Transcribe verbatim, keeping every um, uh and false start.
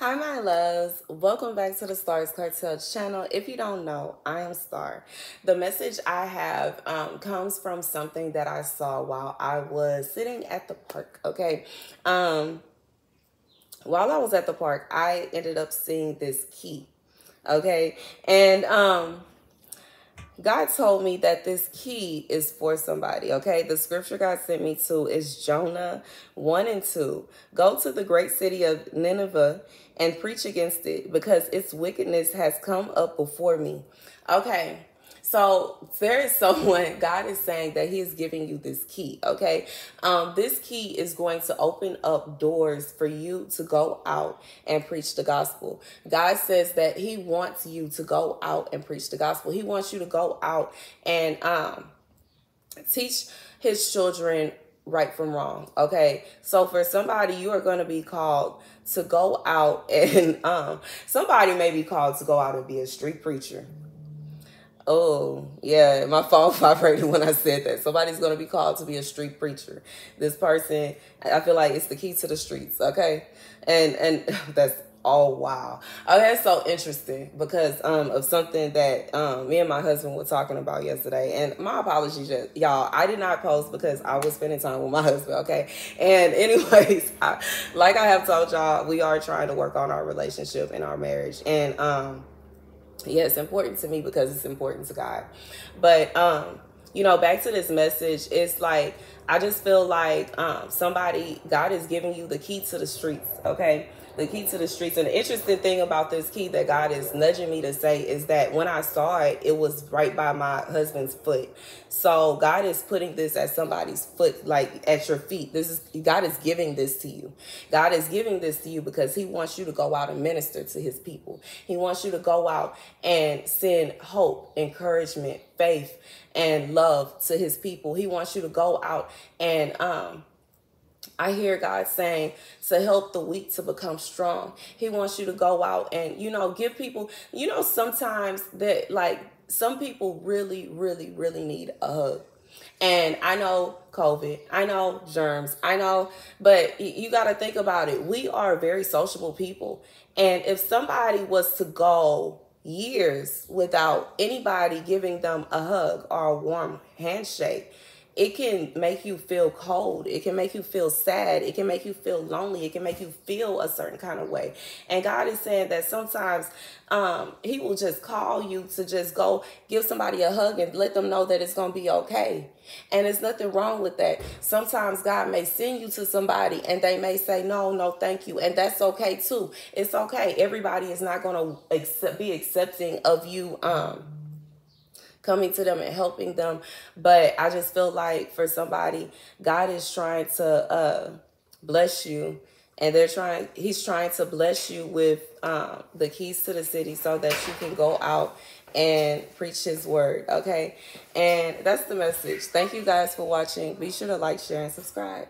Hi my loves, welcome back to the Stars Cartel channel. If you don't know, I am Star. The message I have um, comes from something that I saw while I was sitting at the park, okay? Um, while I was at the park, I ended up seeing this key, okay? And um, God told me that this key is for somebody, okay? The scripture God sent me to is Jonah one and two. Go to the great city of Nineveh and preach against it, because its wickedness has come up before me. Okay, so there is someone, God is saying that he is giving you this key, okay? Um, this key is going to open up doors for you to go out and preach the gospel. God says that he wants you to go out and preach the gospel. He wants you to go out and um, teach his children right from wrong, okay? So for somebody, you are going to be called to go out and um, somebody may be called to go out and be a street preacher. Oh, yeah, my phone vibrated when I said that. Somebody's going to be called to be a street preacher. This person, I feel like it's the key to the streets, okay? And and that's all, wow. Oh, that's so interesting because um, of something that um, me and my husband were talking about yesterday. And my apologies, y'all. I did not post because I was spending time with my husband, okay? And anyways, I, like I have told y'all, we are trying to work on our relationship and our marriage. And, um... yeah, it's important to me because it's important to God. But, um, you know, back to this message, it's like, I just feel like um, somebody, God is giving you the key to the streets, okay? The key to the streets. And the interesting thing about this key that God is nudging me to say is that when I saw it, it was right by my husband's foot. So God is putting this at somebody's foot, like at your feet. This is, God is giving this to you. God is giving this to you because he wants you to go out and minister to his people. He wants you to go out and send hope, encouragement, faith, and love to his people. He wants you to go out and um I hear God saying to help the weak to become strong. He wants you to go out and, you know, give people, you know, sometimes that, like, some people really, really, really need a hug. And I know COVID, I know germs, I know, but you got to think about it. We are very sociable people. And if somebody was to go years without anybody giving them a hug or a warm handshake, it can make you feel cold. It can make you feel sad. It can make you feel lonely. It can make you feel a certain kind of way. And God is saying that sometimes um, he will just call you to just go give somebody a hug and let them know that it's going to be okay. And there's nothing wrong with that. Sometimes God may send you to somebody and they may say, no, no, thank you. And that's okay too. It's okay. Everybody is not going to accept, be accepting of you um, coming to them and helping them. But I just feel like for somebody, God is trying to uh, bless you. And they're trying, he's trying to bless you with um, the keys to the city so that you can go out and preach his word, okay? And that's the message. Thank you guys for watching. Be sure to like, share, and subscribe.